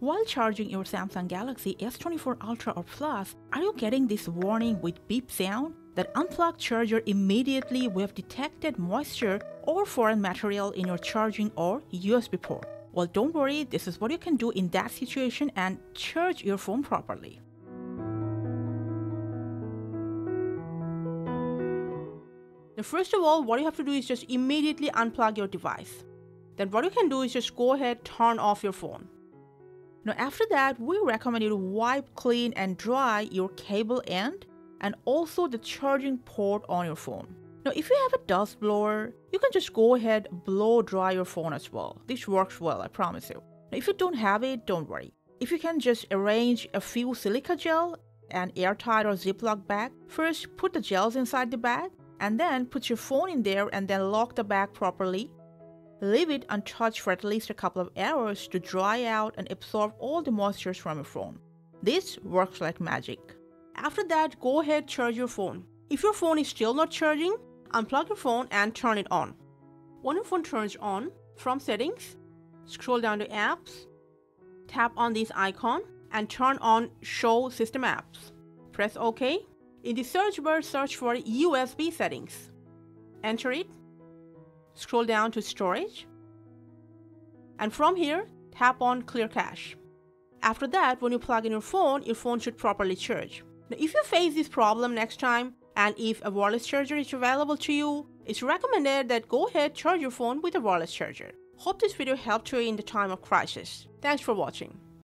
While charging your Samsung Galaxy S24 Ultra or Plus, are you getting this warning with beep sound? That unplugged charger immediately will have detected moisture or foreign material in your charging or USB port. Well, don't worry, this is what you can do in that situation and charge your phone properly. Now, first of all, what you have to do is just immediately unplug your device. Then what you can do is just go ahead, turn off your phone. Now, after that, we recommend you to wipe clean and dry your cable end and also the charging port on your phone. Now, if you have a dust blower, you can just go ahead, blow dry your phone as well. This works well, I promise you. Now, if you don't have it, don't worry. If you can just arrange a few silica gel and airtight or Ziploc bag. First, put the gels inside the bag and then put your phone in there and then lock the bag properly. Leave it untouched for at least a couple of hours to dry out and absorb all the moisture from your phone. This works like magic. After that, go ahead, charge your phone. If your phone is still not charging, unplug your phone and turn it on. When your phone turns on, from Settings, scroll down to Apps, tap on this icon and turn on Show System Apps. Press OK. In the search bar, search for USB settings. Enter it. Scroll down to Storage. And from here, tap on Clear Cache. After that, when you plug in your phone should properly charge. Now, if you face this problem next time and if a wireless charger is available to you, it's recommended that go ahead, charge your phone with a wireless charger. Hope this video helped you in the time of crisis. Thanks for watching.